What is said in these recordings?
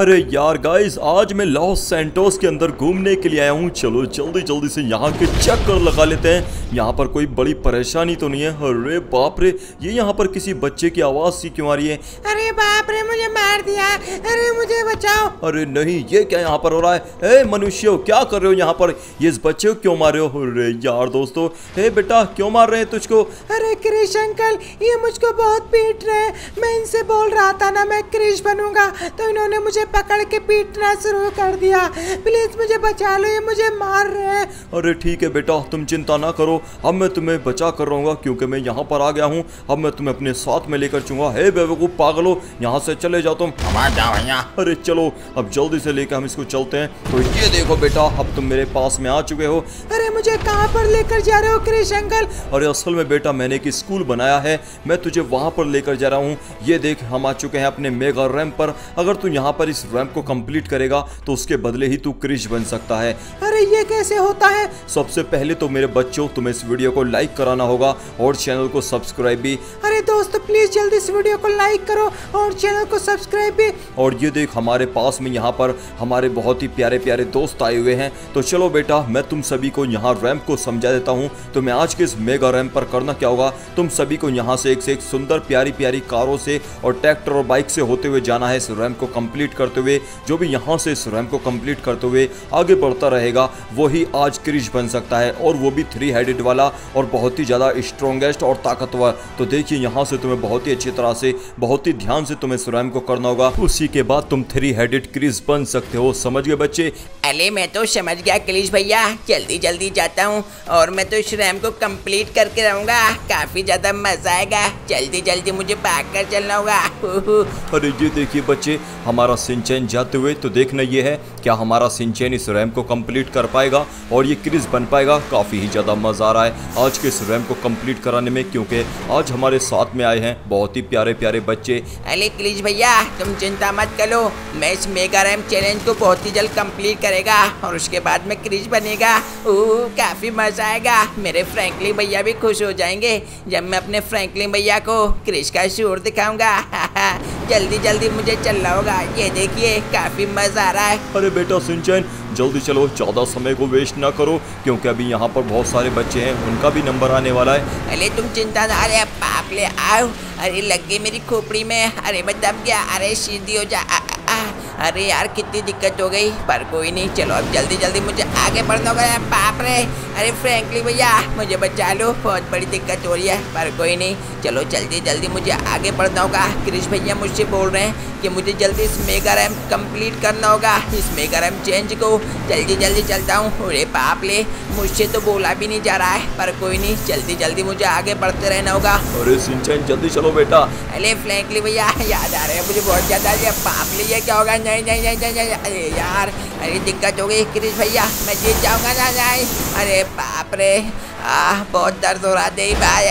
अरे यार गाइस, आज मैं लॉस सैंटोस के अंदर घूमने के लिए आया हूँ। चलो जल्दी जल्दी से यहाँ के चक्कर लगा लेते हैं। यहाँ पर कोई बड़ी परेशानी तो नहीं है। अरे बाप रे, ये यहाँ पर किसी बच्चे की आवाज़ सी क्यों आ रही है? अरे बाप रे, मुझे मार दिया, अरे मुझे बचाओ। अरे नहीं, ये क्या यहाँ पर हो रहा है? ए मनुष्यों, क्या कर रहे हो यहाँ पर? ये इस बच्चे को क्यों मार रहे हो? अरे यार दोस्तों, हे बेटा, क्यों मार रहे हैं तुझको? अरे क्रिश अंकल, ये मुझको बहुत पीट रहे हैं। मैं इनसे बोल रहा था ना मैं क्रिश बनूंगा, तो इन्होंने मुझे पकड़ के पीटना शुरू कर दिया। प्लीज मुझे बचा लो, ये मुझे मार रहे हैं। अरे ठीक है बेटा, तुम चिंता ना करो, अब मैं तुम्हें बचा कर रहूंगा क्योंकि मैं यहाँ पर आ गया हूँ। अब मैं तुम्हें अपने साथ में लेकर चलूंगा। हे बेवकूफ पागलो, यहाँ से चले जाओ तुम। अरे चलो, अब जल्दी से लेकर हम इसको चलते हैं। तो ये देखो बेटा, अब तुम मेरे पास में आ चुके हो। अरे मुझे कहाँ पर लेकर जा रहे हो क्रिश अंकल? अरे असल में बेटा, मैंने एक स्कूल बनाया है, मैं तुझे वहाँ पर लेकर जा रहा हूँ। ये देख, हम आ चुके हैं अपने मेगा रैम्प पर। अगर तू यहाँ पर इस रैंप को कंप्लीट करेगा तो उसके बदले ही तू क्रिश बन सकता है। अरे ये कैसे होता है? सबसे पहले तो मेरे बच्चों, तुम्हें इस वीडियो को लाइक कराना होगा और चैनल को सब्सक्राइब भी। अरे दोस्तों प्लीज जल्दी इस वीडियो को लाइक करो और चैनल को सब्सक्राइब भी। और ये देख, हमारे पास में यहाँ पर हमारे बहुत ही प्यारे प्यारे दोस्त आए हुए हैं। तो चलो बेटा, मैं तुम सभी को यहाँ रैंप को समझा देता हूँ। तो मैं आज के इस मेगा रैंप पर करना क्या होगा, तुम सभी को यहाँ से एक से एक सुंदर प्यारी प्यारी कारों से और ट्रैक्टर और बाइक से होते हुए जाना है। इस रैंप को कंप्लीट करते हुए जो भी यहां से इस रैंप को कंप्लीट करते हुए आगे बढ़ता रहेगा वही आज क्रिश बन सकता है, और वो भी 3 हेडेड वाला और बहुत ही ज्यादा स्ट्रॉन्गेस्ट और ताकतवर। तो देखिए, यहां से तुम्हें बहुत ही अच्छी तरह से, बहुत ही ध्यान से तुम्हें इस रैंप को करना होगा। उसी के बाद तुम 3 हेडेड क्रिश बन सकते हो। समझ गए बच्चे? अरे मैं तो समझ गया क्रिश भैया, जल्दी जल्दी जाता हूँ और मैं तो इस रैंप को कंप्लीट करके रहूंगा। काफी ज्यादा मजा आएगा, जल्दी जल्दी मुझे भाग कर चलना होगा। अरे ये देखिए बच्चे, हमारा सिंचैन जाते हुए। तो देखना यह है, क्या हमारा सिंचैन इस रैंप को कंप्लीट कर पाएगा और ये क्रिश बन पाएगा? काफ़ी ही ज़्यादा मज़ा आ रहा है आज के इस रैंप को कंप्लीट कराने में, क्योंकि आज हमारे साथ में आए हैं बहुत ही प्यारे प्यारे बच्चे। अरे क्रिश भैया, तुम चिंता मत करो, मैं इस मेगा रैंप चैलेंज को बहुत ही जल्द कंप्लीट करेगा और उसके बाद में क्रिश बनेगा। ओह काफ़ी मज़ा आएगा, मेरे फ्रैंकलिन भैया भी खुश हो जाएंगे जब मैं अपने फ्रैंकलिन भैया को क्रिश का शोर दिखाऊँगा। जल्दी जल्दी मुझे चलना होगा, ये देखिए काफी मजा आ रहा है। अरे बेटा सिंचैन, जल्दी चलो, ज़्यादा समय को वेस्ट ना करो क्योंकि अभी यहाँ पर बहुत सारे बच्चे हैं, उनका भी नंबर आने वाला है। अरे तुम चिंता ना, अरे पाप ले आओ, अरे लग गई मेरी खोपड़ी में, अरे मैं दब गया, अरे सीधी हो जा। अरे यार कितनी दिक्कत हो गई, पर कोई नहीं, चलो अब जल्दी जल्दी मुझे आगे बढ़ना होगा। बाप रे, अरे फ्रैंकलिन भैया मुझे बचा लो, बहुत बड़ी दिक्कत हो रही है, पर कोई नहीं, चलो जल्दी जल्दी मुझे आगे बढ़ना होगा। क्रिश भैया मुझसे बोल रहे हैं कि मुझे जल्दी इस मेगा रैंप कंप्लीट करना होगा, इस मेगा रैंप चेंज को। जल्दी जल्दी चलता हूँ। अरे बाप ले, मुझसे तो बोला भी नहीं जा रहा है, पर कोई नहीं, जल्दी जल्दी मुझे आगे बढ़ते रहना होगा। अरे सिंचन जल्दी चलो बेटा। अरे फ्रैंकलिन भैया याद आ रहा है मुझे बहुत ज़्यादा, बाप ले क्या होगा? नहीं नहीं नहीं नहीं, नहीं, अरे यार, अरे दिक्कत हो गई क्रिश भैया, मैं जीत जाऊंगा ना? नहीं, अरे बाप रे, बहुत दर्द हो रहा था भाई।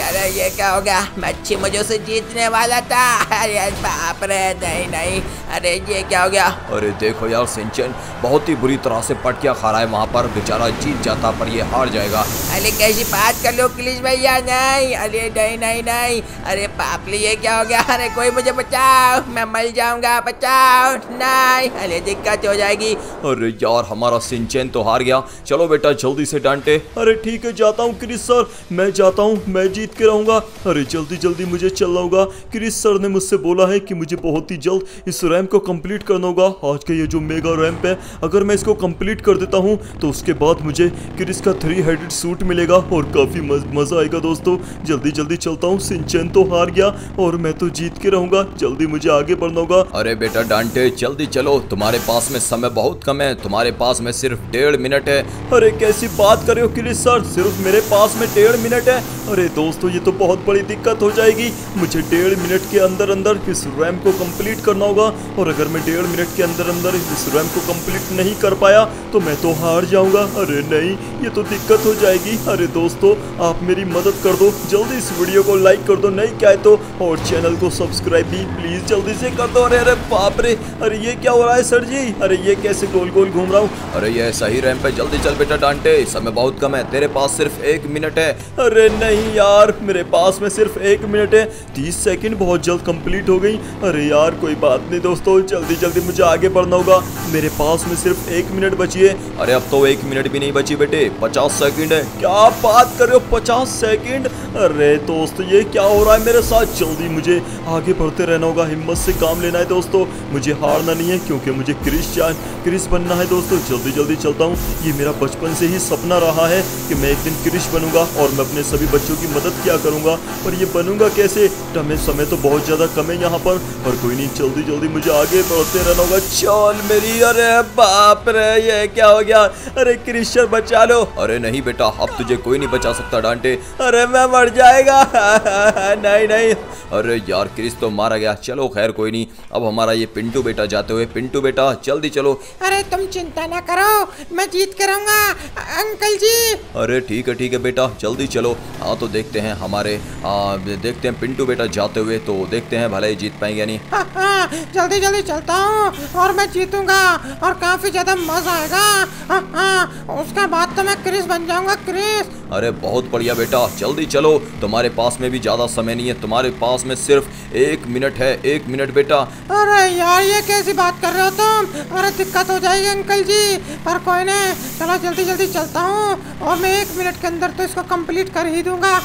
अरे ये क्या होगा, मैं अच्छी मजों से जीतने वाला था, अरे बाप रे, नहीं नहीं, अरे ये क्या हो गया? अरे देखो यार सिंचन, बहुत ही बुरी तरह से पटकिया खा रहा है वहाँ पर, बेचारा जीत जाता पर ये हार जाएगा। अरे कैसी बात कर लो क्रिश भैया, नहीं, अरे नहीं नहीं नहीं, अरे बाप रे, ये क्या हो गया? अरे कोई मुझे बचाओ, मैं मर जाऊँगा, बचाओ, नहीं, अरे दिक्कत हो जाएगी। अरे यार, हमारा सिंचन तो हार गया। चलो बेटा जल्दी से डांटे। अरे ठीक है, जाता हूं क्रिश सर, मैं जाता हूं, मैं जीत के रहूंगा। अरे जल्दी जल्दी मुझे चलना होगा, क्रिश सर ने मुझसे बोला है कि मुझे बहुत ही जल्द इस रैंप को कंप्लीट करना होगा। आज का ये जो मेगा रैंप है, अगर मैं इसको कंप्लीट कर देता हूं तो उसके बाद मुझे क्रिश का 3 हेडेड सूट मिलेगा और काफी मजा आएगा। दोस्तों जल्दी जल्दी चलता हूँ, सिंचन तो हार गया और मैं तो जीत के रहूंगा, जल्दी मुझे आगे बढ़ना होगा। अरे बेटा डांटे, जल्दी चलो, तुम्हारे पास में समय बहुत कम है, तुम्हारे पास में सिर्फ 1.5 मिनट है। अरे कैसी बात कर रहे हो क्रिश सर, सिर्फ मेरे पास में 1.5 मिनट है। अरे दोस्तों ये तो बहुत बड़ी दिक्कत हो जाएगी, मुझे 1.5 मिनट के अंदर अंदर इस रैंप को कंप्लीट करना होगा, और अगर मैं 1.5 मिनट के अंदर अंदर इस रैंप को कंप्लीट नहीं कर पाया तो मैं तो हार जाऊंगा। अरे नहीं, ये तो दिक्कत हो जाएगी। अरे दोस्तों आप मेरी मदद कर दो, जल्दी इस वीडियो को लाइक कर दो, नहीं क्या है तो, और चैनल को सब्सक्राइब भी प्लीज़ जल्दी से कर दो। अरे अरे बाप रे, अरे ये क्या हो रहा है सर जी? अरे ये कैसे गोल गोल घूम रहा हूँ। अरे ये सही रैंप पे, जल्दी चल बेटा डांटे, समय बहुत कम है, तेरे पास सिर्फ 1 मिनट है। अरे नहीं यार, मेरे पास में सिर्फ 1 मिनट है। 30 सेकंड बहुत जल्द कंप्लीट हो गई। अरे यार कोई बात नहीं दोस्तों, जल्दी जल्दी मुझे आगे बढ़ना होगा, मेरे पास में सिर्फ 1 मिनट बची है। अरे अब तो 1 मिनट भी नहीं बची बेटे, 50 सेकंड है। क्या बात कर रहे हो, 50 सेकंड? अरे दोस्तों ये क्या हो रहा है मेरे साथ, जल्दी मुझे आगे बढ़ते रहना होगा, हिम्मत से काम लेना है दोस्तों, मुझे हारना नहीं है क्योंकि मुझे क्रिश बनना है दोस्तों। जल्दी जल्दी चलता हूँ, ये मेरा बचपन से ही सपना रहा है कि मैं एक दिन क्रिश बनूंगा और मैं अपने सभी बच्चों की मदद किया करूँगा, पर ये बनूंगा कैसे, समय तो बहुत ज़्यादा कम है यहाँ पर कोई नहीं, जल्दी जल्दी मुझे आगे बढ़ते रहना होगा। चल मेरी, अरे बाप रे ये क्या हो गया, अरे क्रिशर बचा लो। अरे नहीं बेटा, अब तुझे कोई नहीं बचा सकता डांटे। अरे मैं मर जाएगा। नहीं नहीं, अरे यार क्रिश तो मारा गया। चलो खैर कोई नहीं, अब हमारा ये पिंटू बेटा जाते हुए, पिंटू बेटा जल्दी चलो। अरे तुम चिंता ना करो, मैं जीत करूंगा अंकल जी। अरे ठीक है बेटा, जल्दी चलो। हाँ तो देखते हैं हमारे देखते हैं पिंटू बेटा जाते हुए, तो देखते हैं भले ही जीत पाएंगे या नहीं। जल्दी जल्दी चलता हूँ और मैं जीतूंगा और काफी ज्यादा मजा आएगा। उसके बाद तो मैं क्रिश बन जाऊंगा, क्रिश। अरे बहुत बढ़िया बेटा, जल्दी चलो, तुम्हारे पास में भी ज्यादा समय नहीं है, तुम्हारे पास में सिर्फ 1 मिनट है, 1 मिनट बेटा। अरे यार ये कैसी बात कर रहे हो तुम, अरे दिक्कत हो जाएगी अंकल जी, पर कोई नहीं, चलो जल्दी जल्दी चलता हूँ और मैं 1 मिनट के अंदर तो इसको कंप्लीट कर ही दूंगा।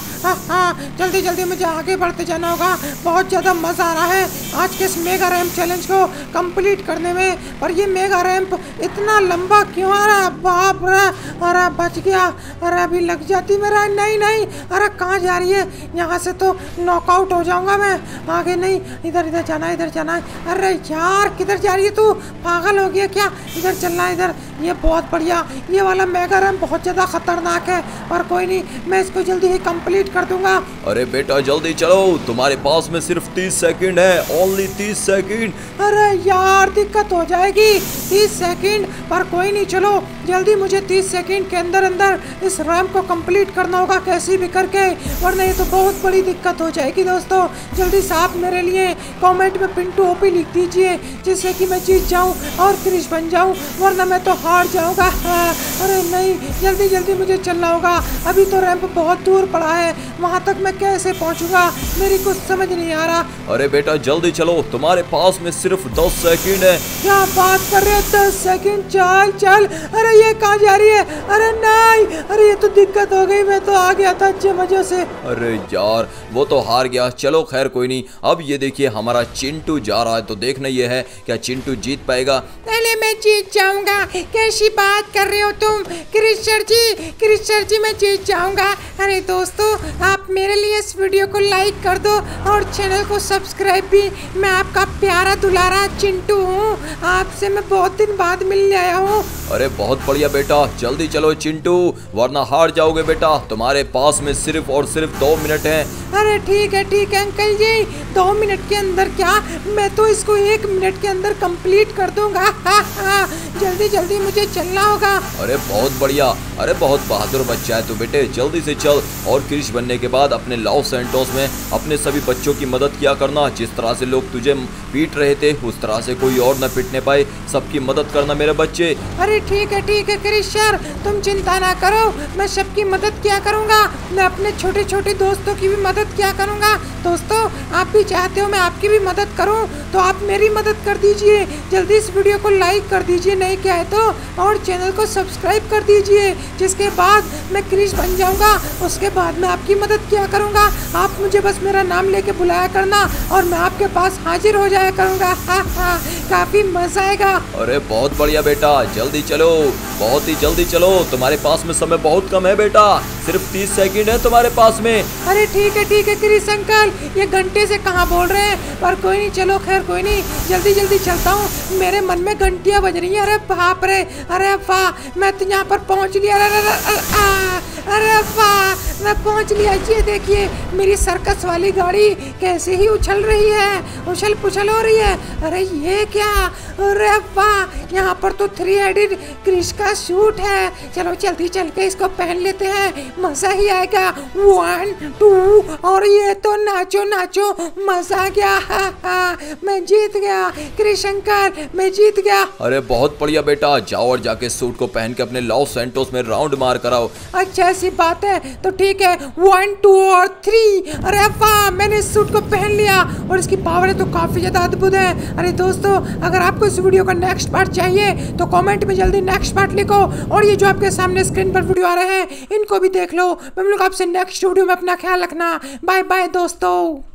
जल्दी जल्दी मुझे आगे बढ़ते जाना होगा, बहुत ज़्यादा मज़ा आ रहा है आज के इस मेगा रैम्प चैलेंज को कंप्लीट करने में, और ये मेगा रैम्प इतना लंबा क्यों आ रहा, बाप रे। अरे बच गया, अरे अभी लग जाती मेरा, नहीं नहीं, अरे कहाँ जा रही है, यहाँ से तो नॉकआउट हो जाऊँगा मैं, आगे नहीं, इधर इधर जाना है, इधर जाना है। अरे यार किधर जा रही है तू, पागल हो गया क्या, इधर चलना है इधर। ये बहुत बढ़िया, ये वाला मेगा रैम्प बहुत ज़्यादा खतरनाक है, और कोई नहीं मैं इसको जल्दी ही कंप्लीट कर दूंगा। अरे बेटा जल्दी चलो, तुम्हारे पास में सिर्फ 30 सेकंड है, ओनली 30 सेकंड। अरे यार दिक्कत हो जाएगी, 30 सेकंड, पर कोई नहीं चलो, जल्दी मुझे 30 सेकंड के अंदर अंदर इस रैम्प को कंप्लीट करना होगा कैसे भी करके, वरना ये तो बहुत बड़ी दिक्कत हो जाएगी दोस्तों। जल्दी से आप मेरे लिए कमेंट में पिंटू ओपी लिख दीजिए, जिससे कि मैं जीत जाऊँ और क्रिश बन जाऊँ, वरना मैं तो हार जाऊँगा। अरे नहीं, जल्दी जल्दी मुझे चलना होगा, अभी तो रैम्प बहुत दूर पड़ा है, वहाँ तक मैं कैसे पहुँचूँगा, मेरी कुछ समझ नहीं आ रहा। अरे बेटा जल्दी चलो, तुम्हारे पास में सिर्फ 10 सेकंड है। क्या बात कर रहे हो, 10 सेकंड, चल चल। अरे ये कहाँ जा रही है, अरे नहीं, अरे ये तो दिक्कत हो गई, मैं तो आ गया था अच्छे मजे से। अरे यार वो तो हार गया, चलो खैर कोई नहीं। अब ये देखिए हमारा चिंटू जा रहा है, तो देखना ये है क्या चिंटू जीत पाएगा। अरे मैं जीत जाऊंगा, कैसी बात कर रहे हो तुम क्रिशर जी, क्रिशर जी मैं जीत जाऊंगा। अरे दोस्तों आप मेरे लिए इस वीडियो को लाइक कर दो और चैनल को सब्सक्राइब भी। मैं आपका प्यारा दुलारा चिंटू हूँ, आपसे मैं बहुत दिन बाद मिलने आया हूँ। अरे बहुत बढ़िया बेटा, जल्दी चलो चिंटू, वरना हार जाओगे बेटा, तुम्हारे पास में सिर्फ और सिर्फ 2 मिनट है। अरे ठीक है अंकल जी, 2 मिनट के अंदर क्या, मैं तो इसको 1 मिनट के अंदर कंप्लीट कर दूंगा। जल्दी जल्दी मुझे चलना होगा। अरे बहुत बढ़िया, अरे बहुत बहादुर बच्चा है तू बेटे, जल्दी से चल और क्रिश बनने के बाद अपने लॉस सैंटोस में अपने सभी बच्चों की मदद किया करना। जिस तरह से लोग तुझे पीट रहे थे उस तरह से कोई और न पीटने पाए, सबकी मदद करना मेरे बच्चे। अरे ठीक है क्रिशर, तुम चिंता ना करो, मैं सबकी मदद किया करूँगा, मैं अपने छोटे छोटे दोस्तों की भी मदद किया करूँगा। दोस्तों आप भी चाहते हो मैं आपकी भी मदद करूँ, तो आप मेरी मदद कर दीजिए, जल्दी इस वीडियो को लाइक कर दीजिए, नहीं क्या है तो, और चैनल को सब्सक्राइब कर दीजिए, जिसके बाद मैं क्रिश बन जाऊँगा, उसके बाद मैं आपकी मदद किया करूँगा। आप मुझे बस मेरा नाम लेके बुलाया करना और मैं आपके पास हाजिर हो जाया करूँगा। काफ़ी मज़ा आएगा। अरे बहुत बढ़िया बेटा, जल्दी चलो, बहुत ही जल्दी चलो, तुम्हारे पास में समय बहुत कम है बेटा, सिर्फ 30 सेकंड है तुम्हारे पास में। अरे ठीक है क्रिश अंकल, ये घंटे से कहाँ बोल रहे हैं, पर कोई नहीं चलो खैर कोई नहीं, जल्दी जल्दी चलता हूँ, मेरे मन में घंटियाँ बज रही हैं। अरे बाप रे, अरे वाह मैं तो यहाँ पर पहुँच लिया, अरे वाह मैं पहुँच लिया। ये देखिए मेरी सर्कस वाली गाड़ी कैसे ही उछल रही है, उछल पुछल हो रही है। अरे ये क्या? अरे वाह, यहाँ पर तो 3 हेडेड क्रिश का सूट है। चलो जल्दी चल के इसको पहन लेते हैं, मजा ही आएगा। 1 2 और ये तो नाचो नाचो, मजा आ गया। मैं जीत गया कृष्णकर, मैं जीत गया। अरे बहुत बढ़िया बेटा, जाओ और जाके सूट को पहन के अपने लॉस सैंटोस में राउंड मार कराओ। अच्छा ऐसी बात है तो ठीक है, 1 2 और 3। अरे वाह, मैंने इस सूट को पहन लिया और इसकी पावर तो काफी ज्यादा अद्भुत है। अरे दोस्तों, अगर आपको इस वीडियो का नेक्स्ट पार्ट चाहिए तो कमेंट में जल्दी नेक्स्ट पार्ट लिखो, और ये जो आपके सामने स्क्रीन पर वीडियो आ रहे हैं इनको भी देख लो। मैं हम लोग आपसे नेक्स्ट वीडियो में, अपना ख्याल रखना, बाय बाय दोस्तों।